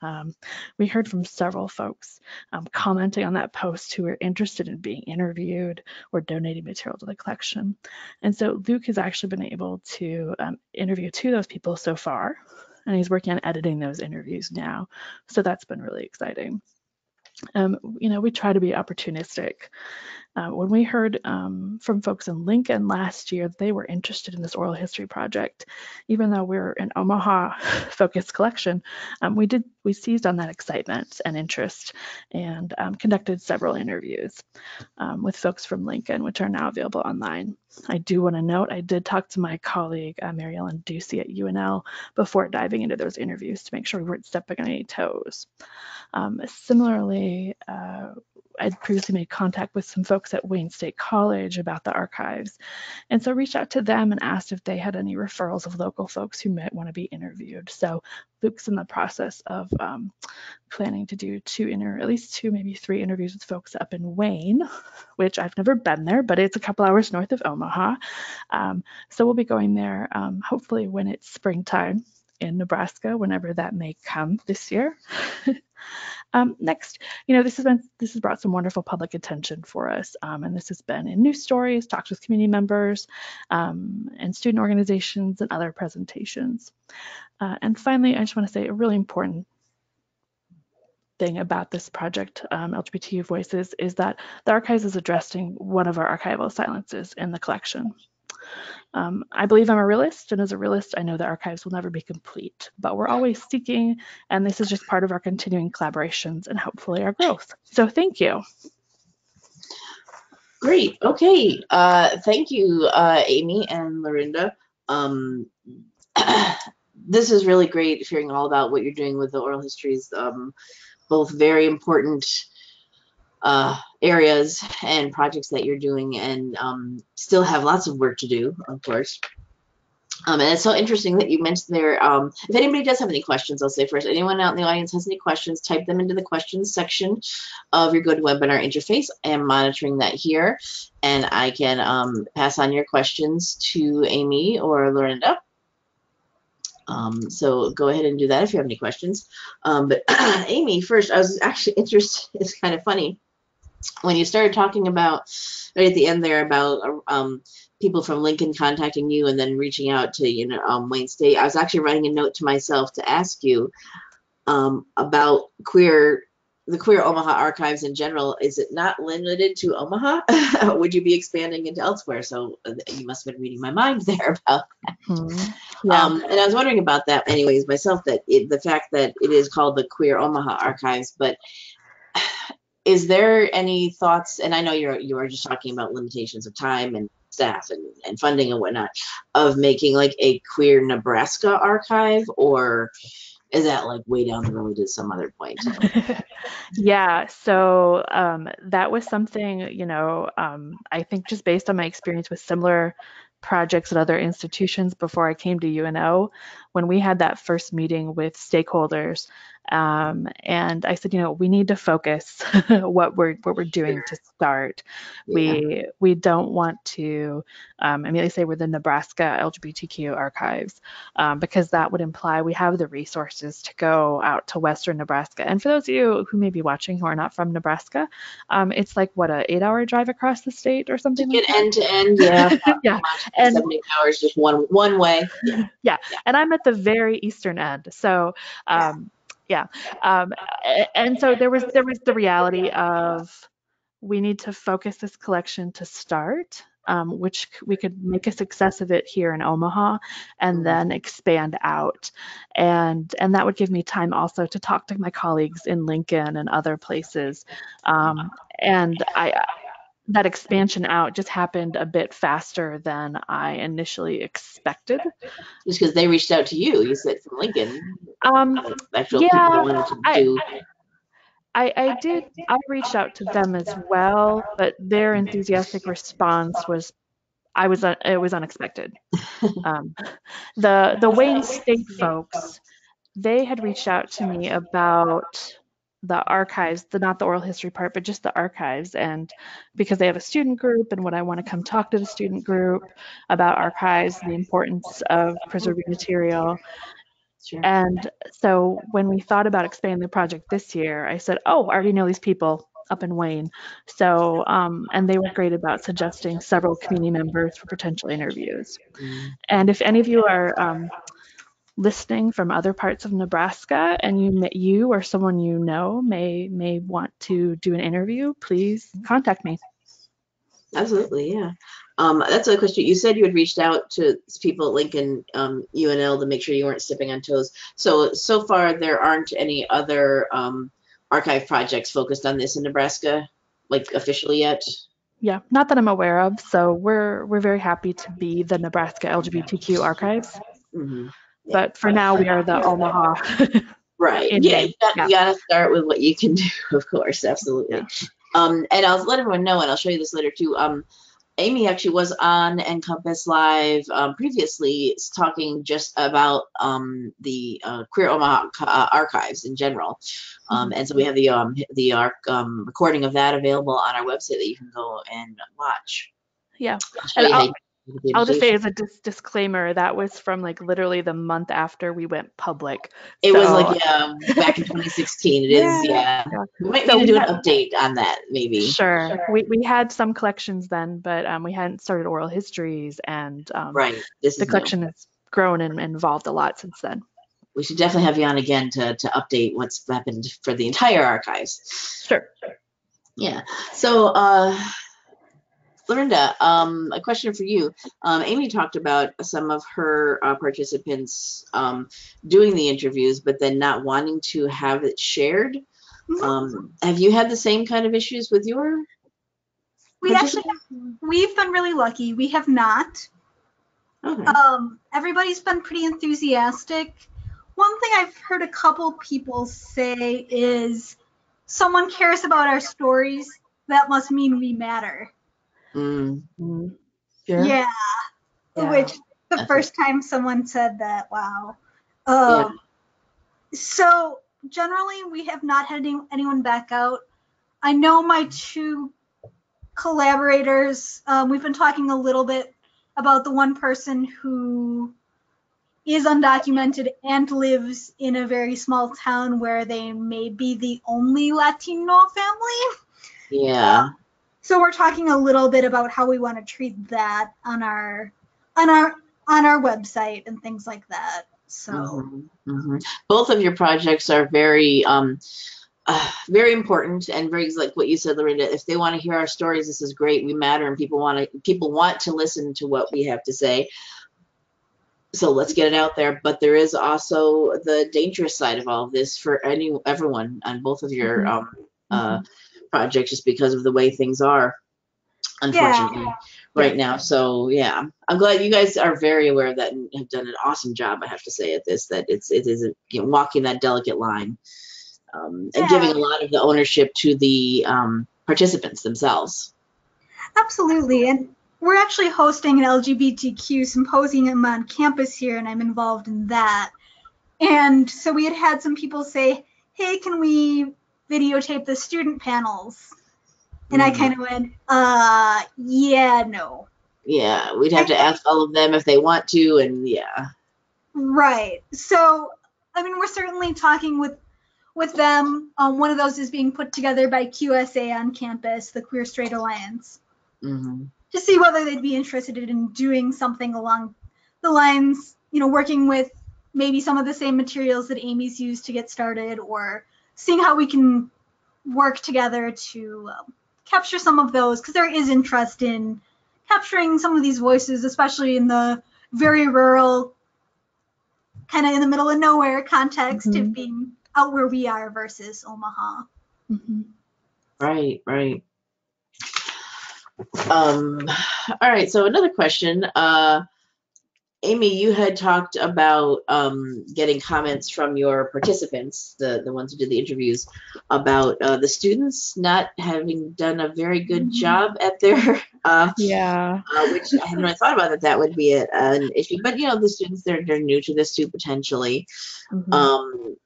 Um, we heard from several folks um, commenting on that post who were interested in being interviewed or donating material to the collection. And so Luke has actually been able to um, interview two of those people so far, and he's working on editing those interviews now. So that's been really exciting. Um, you know, we try to be opportunistic. Uh, when we heard um, from folks in Lincoln last year, they were interested in this oral history project. Even though we're an Omaha-focused collection, um, we did we seized on that excitement and interest and um, conducted several interviews um, with folks from Lincoln, which are now available online. I do want to note I did talk to my colleague uh, Mary Ellen Ducey at U N L before diving into those interviews to make sure we weren't stepping on any toes. Um, similarly, uh, I'd previously made contact with some folks at Wayne State College about the archives, and so reached out to them and asked if they had any referrals of local folks who might want to be interviewed. So Luke's in the process of um, planning to do two inter at least two, maybe three interviews with folks up in Wayne, which I've never been there, but it's a couple hours north of Omaha. Um, so we'll be going there um, hopefully when it's springtime in Nebraska, whenever that may come this year. Um, next, you know, this has been this has brought some wonderful public attention for us, um, and this has been in news stories, talks with community members, um, and student organizations, and other presentations. Uh, and finally, I just want to say a really important thing about this project, um, L G B T Q Voices, is that the archives is addressing one of our archival silences in the collection. Um, I believe I'm a realist, and as a realist, I know the archives will never be complete, but we're always seeking, and this is just part of our continuing collaborations and hopefully our growth. So thank you. Great. Okay. Uh, thank you, uh, Amy and Lorinda. Um, this is really great hearing all about what you're doing with the oral histories, um, both very important uh areas and projects that you're doing, and um still have lots of work to do, of course. Um and it's so interesting that you mentioned there. Um if anybody does have any questions, I'll say first, anyone out in the audience has any questions, type them into the questions section of your GoToWebinar interface. I am monitoring that here, and I can um pass on your questions to Amy or Lorinda. Um, so go ahead and do that if you have any questions. Um, but Amy, first, I was actually interested, it's kind of funny, when you started talking about, right at the end there, about um, people from Lincoln contacting you and then reaching out to, you know, um, Wayne State, I was actually writing a note to myself to ask you um, about queer, the Queer Omaha Archives in general. Is it not limited to Omaha? Would you be expanding into elsewhere? So you must have been reading my mind there about that. Mm-hmm. Yeah. Um, and I was wondering about that anyways myself, that it, the fact that it is called the Queer Omaha Archives, but is there any thoughts, and I know you're you are just talking about limitations of time and staff and, and funding and whatnot, of making like a Queer Nebraska Archive, or is that like way down the road at some other point? Yeah, so um, that was something, you know, um, I think just based on my experience with similar projects at other institutions before I came to U N O, when we had that first meeting with stakeholders, Um, and I said, you know, we need to focus what we're what we're doing sure. to start. Yeah. We we don't want to um, immediately say we're the Nebraska L G B T Q Archives, um, because that would imply we have the resources to go out to Western Nebraska. And for those of you who may be watching who are not from Nebraska, um, it's like what an eight-hour drive across the state or something. You like end to end, yeah, yeah, and seventy hours just one one way. Yeah. yeah, yeah, and I'm at the very eastern end, so. Um, yeah. Yeah, um, and so there was there was the reality of we need to focus this collection to start, um, which we could make a success of it here in Omaha, and then expand out, and and that would give me time also to talk to my colleagues in Lincoln and other places, um, and I. That expansion out just happened a bit faster than I initially expected. Just because they reached out to you, you said from Lincoln. Um, actual yeah, people wanted to I, do. I, I did. I reached out to them as well, but their enthusiastic response was, I was uh, it was unexpected. um, the the Wayne State folks, they had reached out to me about. The archives, the not the oral history part, but just the archives, and because they have a student group, and what I want to come talk to the student group about archives, the importance of preserving material. Sure. And so when we thought about expanding the project this year, I said, oh, I already know these people up in Wayne. So, um, and they were great about suggesting several community members for potential interviews. Mm-hmm. And if any of you are um, listening from other parts of Nebraska, and you you or someone you know may may want to do an interview, please contact me. Absolutely, yeah. Um, that's a question. You said you had reached out to people at Lincoln um, U N L to make sure you weren't stepping on toes. So so far, there aren't any other um, archive projects focused on this in Nebraska, like officially yet. Yeah, not that I'm aware of. So we're we're very happy to be the Nebraska L G B T Q Archives. Mm-hmm. But for now, we are the Omaha. Right. Yeah, you got, yeah. You got to start with what you can do, of course. Absolutely. Yeah. Um, and I'll let everyone know, and I'll show you this later too. Um, Amy actually was on NCompass Live um, previously talking just about um, the uh, Queer Omaha uh, archives in general. Um, and so we have the um, the arc, um, recording of that available on our website that you can go and watch. Yeah. I'll just say as a dis disclaimer, that was from like literally the month after we went public. It so. was like yeah, back in twenty sixteen. It yeah. is, yeah. We might so need to do had, an update on that, maybe. Sure. sure. We, we had some collections then, but um, we hadn't started oral histories, and um, right. this the is collection new. has grown and, and evolved a lot since then. We should definitely have you on again to, to update what's happened for the entire archives. Sure. sure. Yeah. So... Uh, Lorinda, um, a question for you. Um, Amy talked about some of her uh, participants um, doing the interviews, but then not wanting to have it shared. Mm-hmm. um, have you had the same kind of issues with your? We actually, we've been really lucky. We have not. Okay. Um, everybody's been pretty enthusiastic. One thing I've heard a couple people say is, someone cares about our stories. That must mean we matter. Mm-hmm. Sure. Yeah. yeah, which the That's first it. time someone said that, wow. Um, yeah. So generally we have not had any, anyone back out. I know my two collaborators, um, we've been talking a little bit about the one person who is undocumented and lives in a very small town where they may be the only Latino family. Yeah. Um, So we're talking a little bit about how we want to treat that on our on our on our website and things like that. So mm-hmm. Mm-hmm. both of your projects are very um, uh, very important, and very like what you said, Lorinda. If they want to hear our stories, this is great. We matter, and people want to people want to listen to what we have to say. So let's get it out there. But there is also the dangerous side of all of this for any everyone on both of your. Mm-hmm. um, uh, mm-hmm. project, just because of the way things are, unfortunately, yeah. right now. So yeah, I'm glad you guys are very aware of that and have done an awesome job, I have to say, at this, that it's it is a, you know, walking that delicate line um, yeah. and giving a lot of the ownership to the um, participants themselves. Absolutely, and we're actually hosting an L G B T Q symposium on campus here, and I'm involved in that. And so we had had some people say, hey, can we videotape the student panels? And I kind of went, uh, yeah, no. Yeah, we'd have to ask all of them if they want to, and yeah. Right. So, I mean, we're certainly talking with with them. Um, one of those is being put together by Q S A on campus, the Queer Straight Alliance, mm-hmm. to see whether they'd be interested in doing something along the lines, you know, working with maybe some of the same materials that Amy's used to get started, or seeing how we can work together to um, capture some of those, because there is interest in capturing some of these voices, especially in the very rural, kind of in the middle of nowhere context mm-hmm. of being out where we are versus Omaha. Mm-hmm. Right, right. Um, all right, so another question. Uh, Amy, you had talked about um, getting comments from your participants, the, the ones who did the interviews, about uh, the students not having done a very good job at their, uh, yeah. uh, which I hadn't really thought about that that would be a, an issue. But, you know, the students, they're, they're new to this too, potentially. Mm-hmm. um,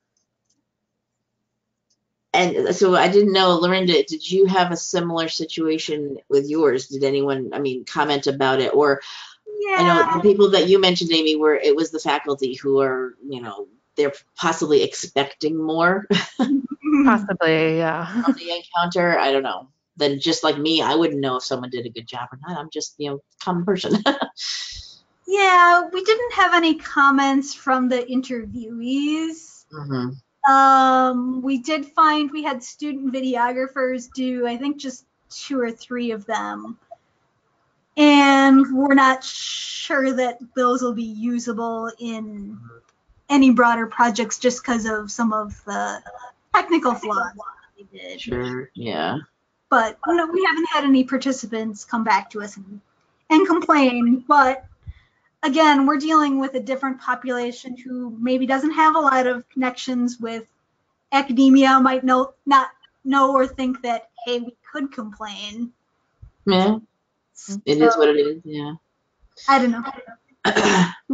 and so I didn't know, Lorinda, did you have a similar situation with yours? Did anyone, I mean, comment about it? Or... Yeah. I know the people that you mentioned, Amy, were it was the faculty who are, you know, they're possibly expecting more. Possibly, yeah. From the encounter, I don't know. Then just like me, I wouldn't know if someone did a good job or not. I'm just, you know, a common person. Yeah, we didn't have any comments from the interviewees. Mm-hmm. Um, we did find we had student videographers do, I think, just two or three of them. And we're not sure that those will be usable in any broader projects just because of some of the technical flaws we did. Sure, yeah. But you know, we haven't had any participants come back to us and, and complain. But again, we're dealing with a different population who maybe doesn't have a lot of connections with academia, might know, not know or think that, hey, we could complain. Yeah. It so, is what it is, yeah. I don't know.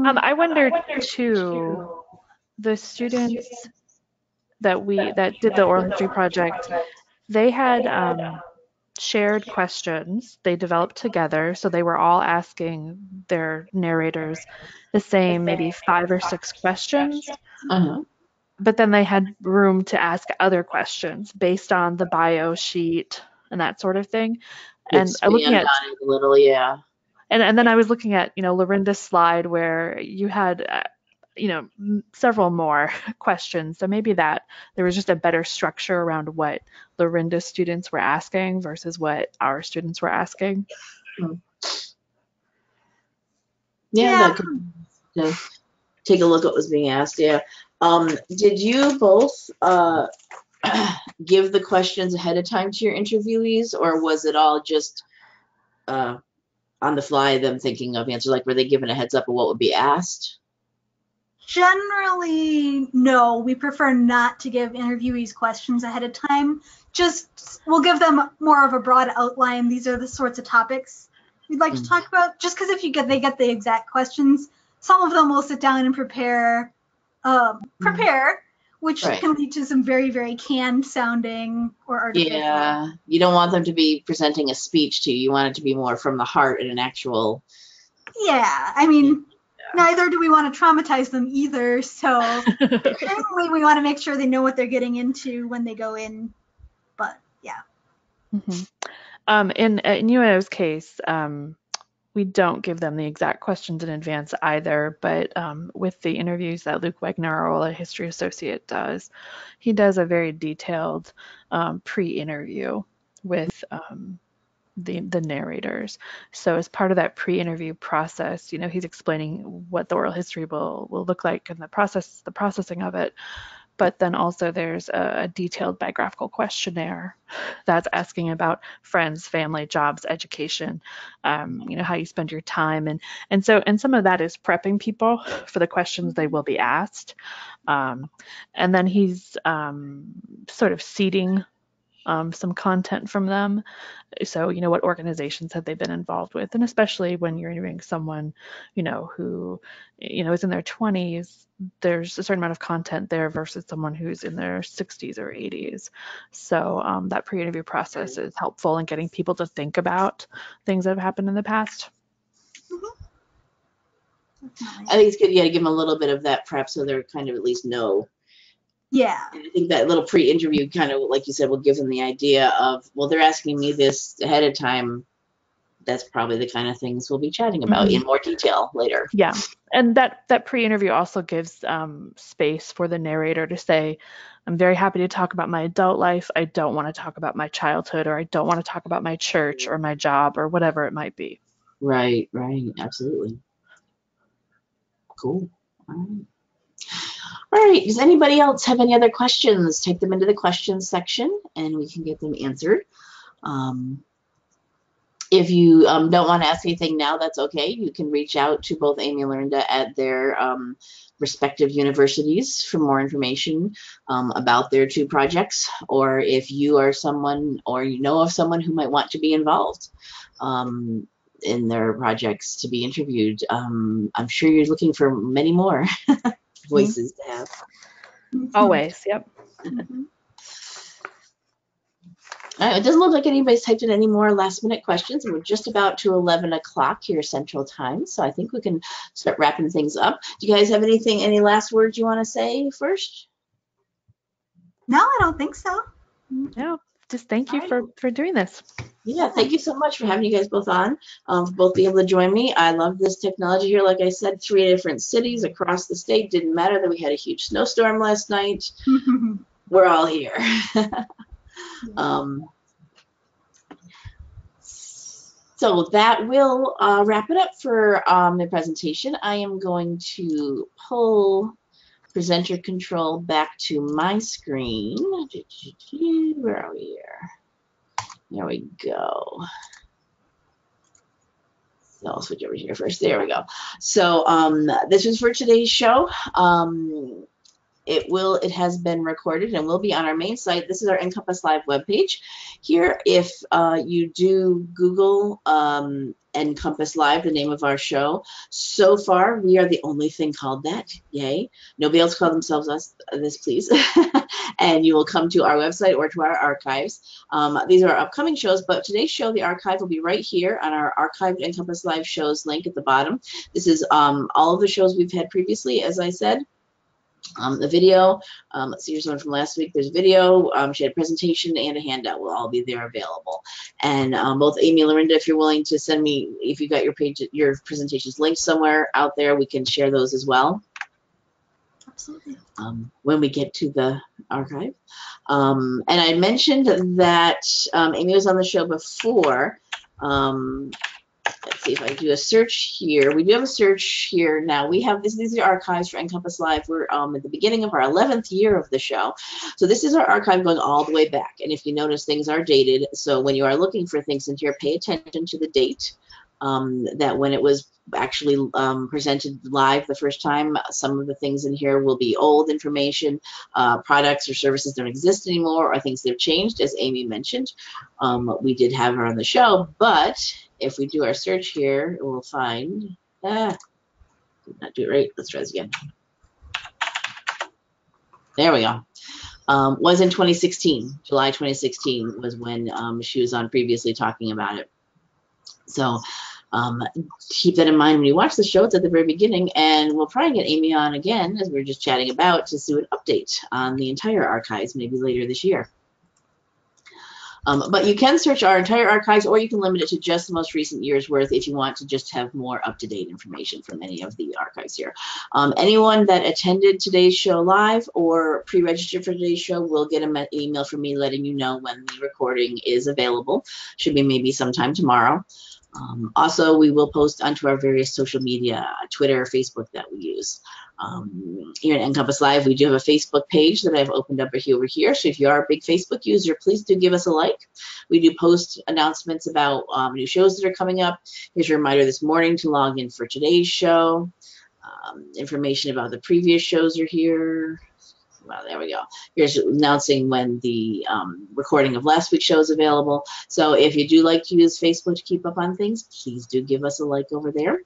um, I wondered too, the students that we that did the oral history project, they had um, shared questions they developed together, so they were all asking their narrators the same maybe five or six questions. Uh-huh. But then they had room to ask other questions based on the bio sheet and that sort of thing. And it's I looking at a little, yeah. And and then I was looking at, you know, Lorinda's slide where you had, uh, you know, m several more questions. So maybe that there was just a better structure around what Lorinda's students were asking versus what our students were asking. Mm-hmm. Yeah, yeah. That could, you know, take a look at what was being asked. Yeah. Um, did you both? Uh, give the questions ahead of time to your interviewees, or was it all just uh, on the fly, them thinking of answers? Like, were they given a heads up of what would be asked? Generally, no. We prefer not to give interviewees questions ahead of time. Just, we'll give them more of a broad outline. These are the sorts of topics we'd like mm. to talk about. Just because if you get, they get the exact questions, some of them will sit down and prepare, um, prepare, mm. which right. can lead to some very, very canned sounding or artificial. Yeah, you don't want them to be presenting a speech to you. You want it to be more from the heart and an actual. Yeah, I mean, yeah. neither do we want to traumatize them either. So generally, we want to make sure they know what they're getting into when they go in. But yeah. Mm-hmm. um, in in U N O's case, um, we don't give them the exact questions in advance either, but um, with the interviews that Luke Wegner, our oral history associate, does, he does a very detailed um, pre-interview with um, the, the narrators. So as part of that pre-interview process, you know, he's explaining what the oral history will, will look like and the process, the processing of it. But then also there's a, a detailed biographical questionnaire that's asking about friends, family, jobs, education, um, you know, how you spend your time. And and so and some of that is prepping people for the questions they will be asked. Um, and then he's um, sort of seeding um, some content from them. So, you know, what organizations have they been involved with? And especially when you're interviewing someone, you know, who, you know, is in their twenties, there's a certain amount of content there versus someone who's in their sixties or eighties. So um, that pre-interview process is helpful in getting people to think about things that have happened in the past. Mm-hmm. I think it's good, yeah, to give them a little bit of that prep so they're kind of at least know. Yeah. And I think that little pre-interview kind of, like you said, will give them the idea of, well, they're asking me this ahead of time. That's probably the kind of things we'll be chatting about mm-hmm. in more detail later. Yeah. And that, that pre-interview also gives um, space for the narrator to say, I'm very happy to talk about my adult life. I don't want to talk about my childhood, or I don't want to talk about my church or my job or whatever it might be. Right, right. Absolutely. Cool. All right. All right. Does anybody else have any other questions? Take them into the questions section and we can get them answered. Um, if you um, don't want to ask anything now, that's okay. You can reach out to both Amy and Lorinda at their um, respective universities for more information um, about their two projects, or if you are someone or you know of someone who might want to be involved Um, in their projects to be interviewed. Um, I'm sure you're looking for many more voices mm-hmm. to have. Always, yep. Mm-hmm. All right, it doesn't look like anybody's typed in any more last minute questions. We're just about to eleven o'clock here Central Time, so I think we can start wrapping things up. Do you guys have anything, any last words you want to say first? No, I don't think so. No. Just thank you for, for doing this. Yeah, thank you so much for having you guys both on, um, for both being able to join me. I love this technology here. Like I said, three different cities across the state. Didn't matter that we had a huge snowstorm last night. We're all here. um, so that will uh, wrap it up for um, the presentation. I am going to pull presenter control back to my screen. Where are we here? There we go. So I'll switch over here first. There we go. So um, this is for today's show. Um, It will, it has been recorded and will be on our main site. This is our NCompass Live webpage. Here, if uh, you do Google um, NCompass Live, the name of our show, so far we are the only thing called that. Yay. Nobody else call themselves us, this, please. And you will come to our website or to our archives. Um, these are our upcoming shows, but today's show, the archive, will be right here on our archived NCompass Live shows link at the bottom. This is um, all of the shows we've had previously, as I said. Um, the video, um, let's see, here's one from last week. There's video. Um, she had a presentation and a handout. Will all be there available. And um, both Amy and Lorinda, if you're willing to send me, if you got your page, your presentations linked somewhere out there, we can share those as well. Absolutely. Um, when we get to the archive. Um, and I mentioned that um, Amy was on the show before. Um, Let's see if I do a search here. We do have a search here now. We have this. These are archives for NCompass Live. We're um, at the beginning of our eleventh year of the show. So this is our archive going all the way back. And if you notice, things are dated. So when you are looking for things in here, pay attention to the date um, that when it was actually um, presented live the first time. Some of the things in here will be old information, uh, products or services don't exist anymore, or things that have changed, as Amy mentioned. Um, we did have her on the show, but if we do our search here, we'll find, ah, did not do it right. Let's try this again. There we go. Um, was in twenty sixteen, July twenty sixteen was when um, she was on previously talking about it. So um, keep that in mind when you watch the show. It's at the very beginning, and we'll probably get Amy on again, as we were just chatting about, to do an update on the entire archives maybe later this year. Um, but you can search our entire archives, or you can limit it to just the most recent year's worth if you want to just have more up-to-date information from any of the archives here. Um, anyone that attended today's show live or pre-registered for today's show will get an email from me letting you know when the recording is available. Should be maybe sometime tomorrow. Um, also, we will post onto our various social media, Twitter, Facebook, that we use. Um, here at NCompass Live, we do have a Facebook page that I've opened up over here. So if you are a big Facebook user, please do give us a like. We do post announcements about um, new shows that are coming up. Here's a reminder this morning to log in for today's show. Um, information about the previous shows are here. well, there we go. Here's announcing when the um, recording of last week's show is available. So if you do like to use Facebook to keep up on things, please do give us a like over there.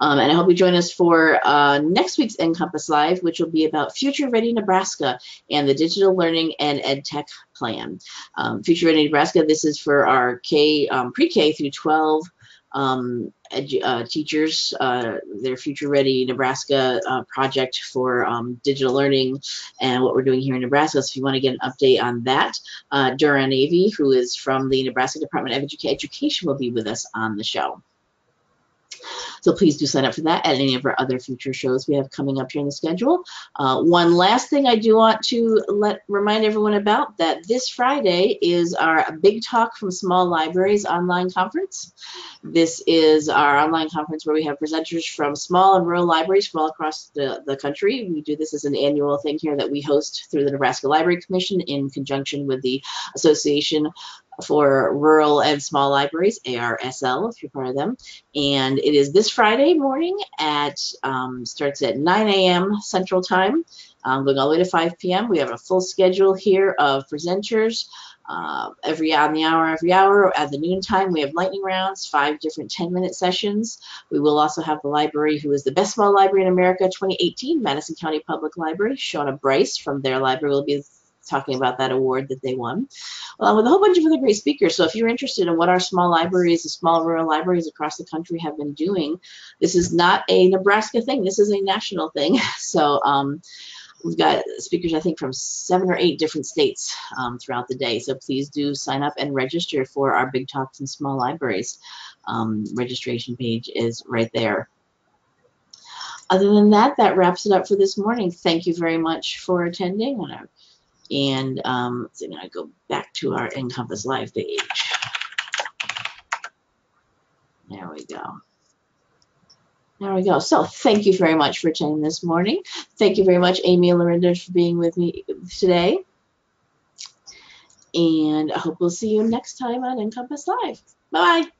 Um, and I hope you join us for uh, next week's NCompass Live, which will be about Future Ready Nebraska and the Digital Learning and EdTech Plan. Um, Future Ready Nebraska, this is for our K, um, pre-K through twelve um, edu uh, teachers, uh, their Future Ready Nebraska uh, project for um, digital learning and what we're doing here in Nebraska. So if you want to get an update on that, uh, Dora Navy, who is from the Nebraska Department of Educa Education, will be with us on the show. So please do sign up for that at any of our other future shows we have coming up here in the schedule. Uh, one last thing I do want to let remind everyone about, that this Friday is our Big Talk from Small Libraries online conference. This is our online conference where we have presenters from small and rural libraries from all across the, the country. We do this as an annual thing here that we host through the Nebraska Library Commission in conjunction with the Association for Rural and Small Libraries, A R S L, if you're part of them. And it is this Friday morning at, um, starts at nine A M Central Time, um, going all the way to five P M We have a full schedule here of presenters. Uh, every on the hour, every hour at the noontime, we have lightning rounds, five different ten minute sessions. We will also have the library, who is the best small library in America twenty eighteen, Madison County Public Library. Shauna Bryce from their library will be talking about that award that they won, along with a whole bunch of other great speakers. So if you're interested in what our small libraries, the small rural libraries across the country have been doing, this is not a Nebraska thing, this is a national thing. So um, we've got speakers, I think, from seven or eight different states um, throughout the day. So please do sign up and register for our Big Talks in Small Libraries. Um, registration page is right there. Other than that, that wraps it up for this morning. Thank you very much for attending. And um, so I'm going to go back to our NCompass Live page. There we go. There we go. So thank you very much for attending this morning. Thank you very much, Amy and Lorinda, for being with me today. And I hope we'll see you next time on NCompass Live. Bye-bye.